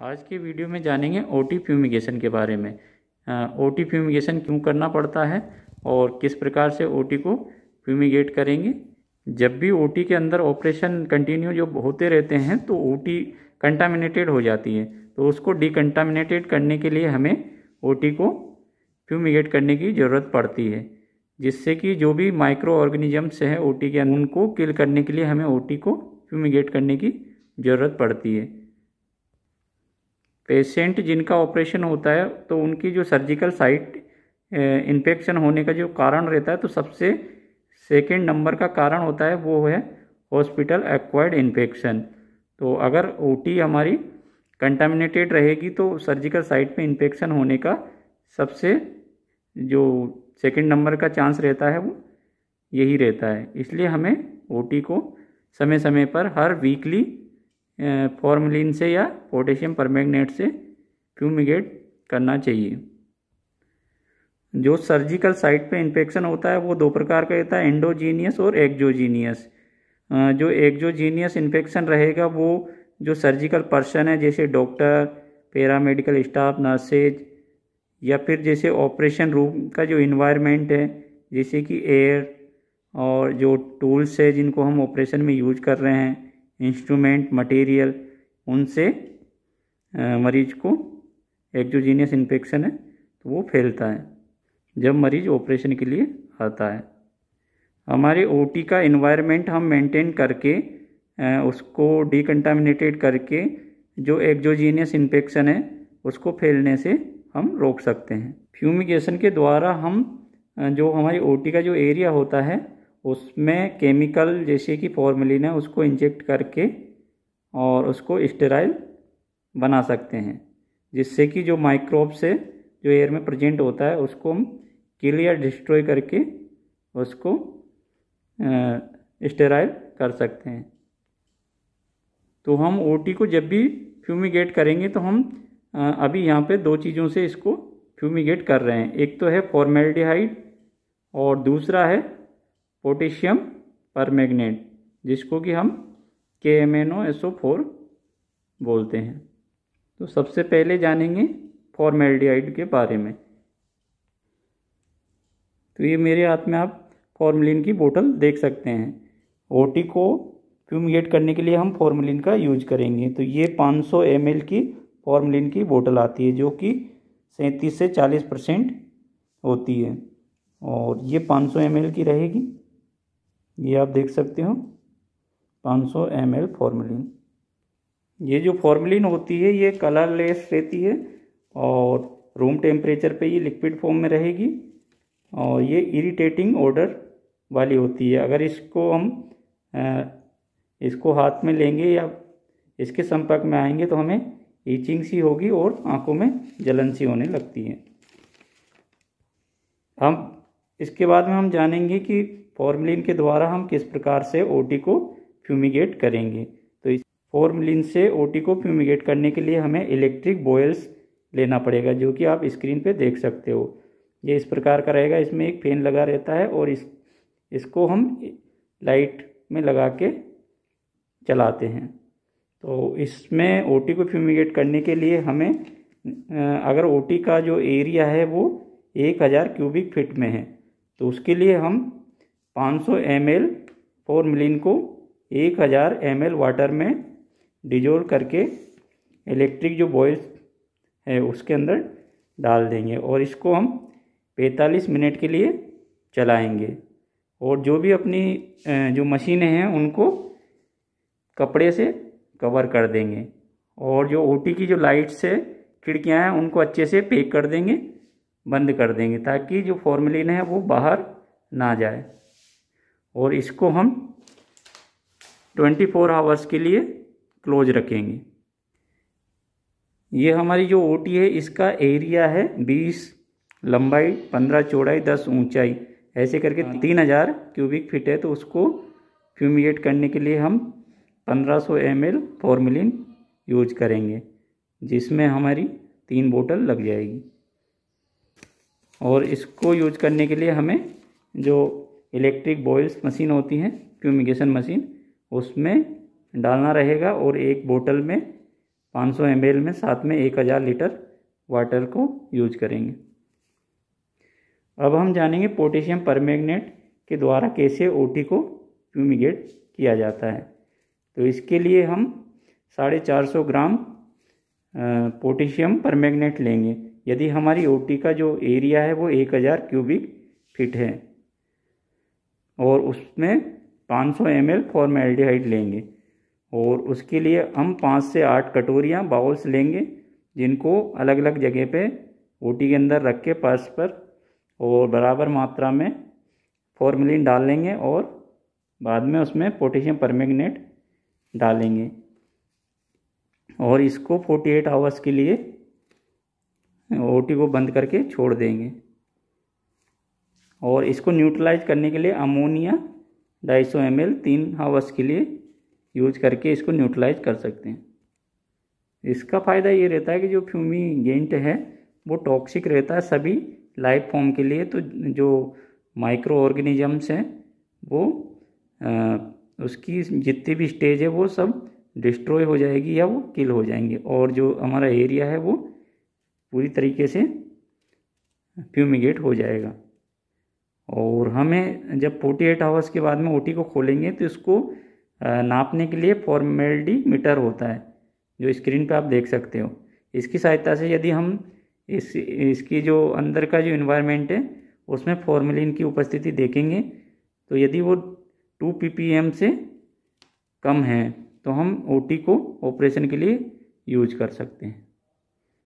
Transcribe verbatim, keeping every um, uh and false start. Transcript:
आज के वीडियो में जानेंगे ओटी फ्यूमिगेशन के बारे में। ओटी फ्यूमिगेशन क्यों करना पड़ता है और किस प्रकार से ओटी को फ्यूमिगेट करेंगे। जब भी ओटी के अंदर ऑपरेशन कंटिन्यू जो होते रहते हैं तो ओटी कंटामिनेटेड हो जाती है, तो उसको डिकंटामिनेटेड करने के लिए हमें ओटी को फ्यूमिगेट करने की ज़रूरत पड़ती है, जिससे कि जो भी माइक्रो ऑर्गेनिजम्स है ओटी के अंदर उनको किल करने के लिए हमें ओटी को फ्यूमिगेट करने की ज़रूरत पड़ती है। पेशेंट जिनका ऑपरेशन होता है तो उनकी जो सर्जिकल साइट इन्फेक्शन होने का जो कारण रहता है, तो सबसे सेकेंड नंबर का कारण होता है वो है हॉस्पिटल एक्वायर्ड इन्फेक्शन। तो अगर ओटी हमारी कंटामिनेटेड रहेगी तो सर्जिकल साइट पे इन्फेक्शन होने का सबसे जो सेकेंड नंबर का चांस रहता है वो यही रहता है। इसलिए हमें ओटी को समय समय पर हर वीकली फॉर्मलिन से या पोटेशियम परमैंगनेट से फ्यूमिगेट करना चाहिए। जो सर्जिकल साइट पे इन्फेक्शन होता है वो दो प्रकार का होता है, एंडोजीनियस और एक्जोजीनियस। जो एक्जोजीनियस इन्फेक्शन रहेगा वो जो सर्जिकल पर्सन है, जैसे डॉक्टर, पैरामेडिकल स्टाफ, नर्सेज, या फिर जैसे ऑपरेशन रूम का जो इन्वायरमेंट है, जैसे कि एयर और जो टूल्स है जिनको हम ऑपरेशन में यूज कर रहे हैं, इंस्ट्रूमेंट, मटेरियल, उनसे मरीज को एक्जोजीनियस इन्फेक्शन है तो वो फैलता है जब मरीज ऑपरेशन के लिए आता है। हमारे ओटी का इन्वायरमेंट हम मेंटेन करके उसको डिकंटामिनेटेड करके जो एक्जोजीनियस इन्फेक्शन है उसको फैलने से हम रोक सकते हैं। फ्यूमिगेशन के द्वारा हम जो हमारी ओटी का जो एरिया होता है उसमें केमिकल जैसे कि फॉर्मलिन है उसको इंजेक्ट करके और उसको स्टेराइल बना सकते हैं, जिससे कि जो माइक्रोब्स है जो एयर में प्रेजेंट होता है उसको हम किल या डिस्ट्रॉय करके उसको स्टेराइल कर सकते हैं। तो हम ओटी को जब भी फ्यूमिगेट करेंगे तो हम अभी यहाँ पे दो चीज़ों से इसको फ्यूमिगेट कर रहे हैं, एक तो है फॉर्मल्डिहाइड और दूसरा है पोटेशियम परमैंगनेट, जिसको कि हम के एम एन ओ फोर बोलते हैं। तो सबसे पहले जानेंगे फॉर्मल्डिहाइड के बारे में। तो ये मेरे हाथ में आप फॉर्मलिन की बोतल देख सकते हैं। ओटी को फ्यूमिगेट करने के लिए हम फॉर्मलिन का यूज करेंगे। तो ये पाँच सौ एम एल की फॉर्मलिन की बोतल आती है जो कि सैंतीस से चालीस परसेंट होती है और ये पाँच सौ एम एल की रहेगी। ये आप देख सकते हो पाँच सौ एम एल फॉर्मलिन। ये जो फॉर्मलिन होती है ये कलरलेस रहती है और रूम टेम्परेचर पे ये लिक्विड फॉर्म में रहेगी और ये इरिटेटिंग ओडर वाली होती है। अगर इसको हम इसको हाथ में लेंगे या इसके संपर्क में आएंगे तो हमें ईचिंग सी होगी और आंखों में जलन सी होने लगती है। हम इसके बाद में हम जानेंगे कि फॉर्मलिन के द्वारा हम किस प्रकार से ओटी को फ्यूमिगेट करेंगे। तो इस फॉर्मलिन से ओटी को फ्यूमिगेट करने के लिए हमें इलेक्ट्रिक बॉयल्स लेना पड़ेगा, जो कि आप स्क्रीन पे देख सकते हो। ये इस प्रकार का रहेगा, इसमें एक फैन लगा रहता है और इस इसको हम लाइट में लगा के चलाते हैं। तो इसमें ओटी को फ्यूमिगेट करने के लिए हमें अगर ओटी का जो एरिया है वो एक हज़ार क्यूबिक फिट में है तो उसके लिए हम पाँच सौ एम एल फॉर्मलिन को एक हज़ार एम एल वाटर में डिजोल्व करके इलेक्ट्रिक जो बॉयल्स है उसके अंदर डाल देंगे और इसको हम पैंतालीस मिनट के लिए चलाएंगे। और जो भी अपनी जो मशीनें हैं उनको कपड़े से कवर कर देंगे और जो ओटी की जो लाइट्स है, खिड़कियां हैं, उनको अच्छे से पैक कर देंगे, बंद कर देंगे ताकि जो फॉर्मलिन है वो बाहर ना जाए। और इसको हम चौबीस आवर्स के लिए क्लोज रखेंगे। ये हमारी जो ओटी है इसका एरिया है बीस लंबाई, पंद्रह चौड़ाई, दस ऊंचाई, ऐसे करके तीन हज़ार क्यूबिक फीट है। तो उसको फ्यूमिगेट करने के लिए हम पंद्रह सौ एम एल फॉर्मलिन यूज करेंगे, जिसमें हमारी तीन बोतल लग जाएगी। और इसको यूज करने के लिए हमें जो इलेक्ट्रिक बॉयल्स मशीन होती है, फ्यूमिगेशन मशीन, उसमें डालना रहेगा और एक बोतल में पाँच सौ एमएल में साथ में एक हज़ार लीटर वाटर को यूज करेंगे। अब हम जानेंगे पोटेशियम परमैंगनेट के द्वारा कैसे ओटी को फ्यूमिगेट किया जाता है। तो इसके लिए हम साढ़े चार सौ ग्राम पोटेशियम परमैंगनेट लेंगे। यदि हमारी ओटी का जो एरिया है वो एक हज़ार क्यूबिक फीट है और उसमें पाँच सौ एमएल फॉर्मेल्डिहाइड लेंगे और उसके लिए हम पाँच से आठ कटोरियाँ बाउल्स लेंगे जिनको अलग अलग जगह पे ओटी के अंदर रख के पर्स पर और बराबर मात्रा में फॉर्मलिन डाल लेंगे और बाद में उसमें पोटेशियम परमैंगनेट डालेंगे और इसको अड़तालीस आवर्स के लिए ओटी को बंद करके छोड़ देंगे। और इसको न्यूट्रलाइज करने के लिए अमोनिया दो सौ पचास एमएल तीन आवर्स के लिए यूज करके इसको न्यूट्रलाइज कर सकते हैं। इसका फ़ायदा ये रहता है कि जो फ्यूमिगेंट है वो टॉक्सिक रहता है सभी लाइफ फॉर्म के लिए, तो जो माइक्रो ऑर्गेनिजम्स हैं वो आ, उसकी जितनी भी स्टेज है वो सब डिस्ट्रॉय हो जाएगी या वो किल हो जाएंगे और जो हमारा एरिया है वो पूरी तरीके से फ्यूमिगेट हो जाएगा। और हमें जब अड़तालीस आवर्स के बाद में ओटी को खोलेंगे तो इसको नापने के लिए फॉर्मेल्डी मीटर होता है जो स्क्रीन पे आप देख सकते हो। इसकी सहायता से यदि हम इस इसकी जो अंदर का जो इन्वायरमेंट है उसमें फॉर्मेलिन की उपस्थिति देखेंगे तो यदि वो टू पीपीएम से कम है तो हम ओटी को ऑपरेशन के लिए यूज कर सकते हैं।